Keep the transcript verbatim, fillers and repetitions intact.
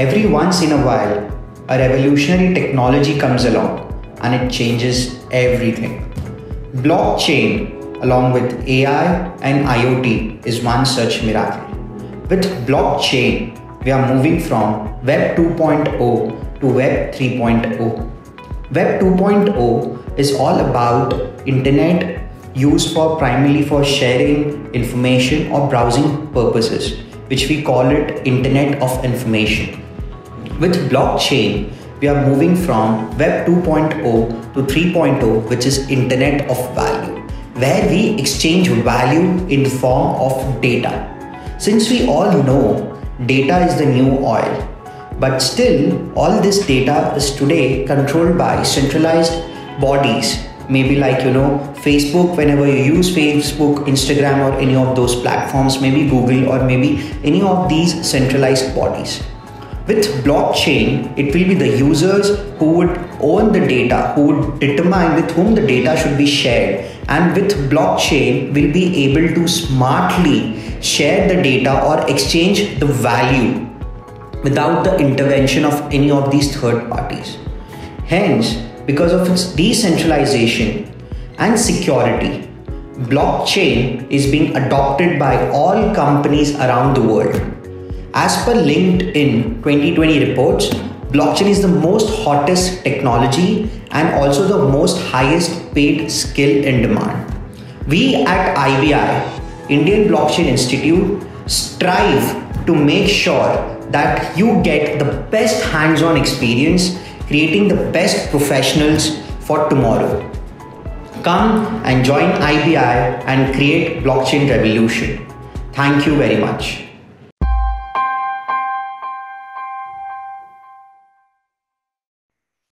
Every once in a while, a revolutionary technology comes along and it changes everything. Blockchain, along with A I and IoT, is one such miracle. With blockchain, we are moving from Web two point oh to Web three point oh. Web two point oh is all about internet used for primarily for sharing information or browsing purposes, which we call it Internet of Information. With blockchain, we are moving from Web two point oh to three point oh, which is Internet of Value, where we exchange value in the form of data. Since we all know data is the new oil, but still all this data is today controlled by centralized bodies, maybe like, you know, Facebook. Whenever you use Facebook, Instagram, or any of those platforms, maybe Google, or maybe any of these centralized bodies. With blockchain, it will be the users who would own the data, who would determine with whom the data should be shared, and with blockchain will be able to smartly share the data or exchange the value without the intervention of any of these third parties. Hence, because of its decentralization and security, blockchain is being adopted by all companies around the world. As per LinkedIn twenty twenty reports, blockchain is the most hottest technology and also the most highest paid skill in demand. We at I B I, Indian Blockchain Institute, strive to make sure that you get the best hands-on experience, creating the best professionals for tomorrow. Come and join I B I and create blockchain revolution. Thank you very much.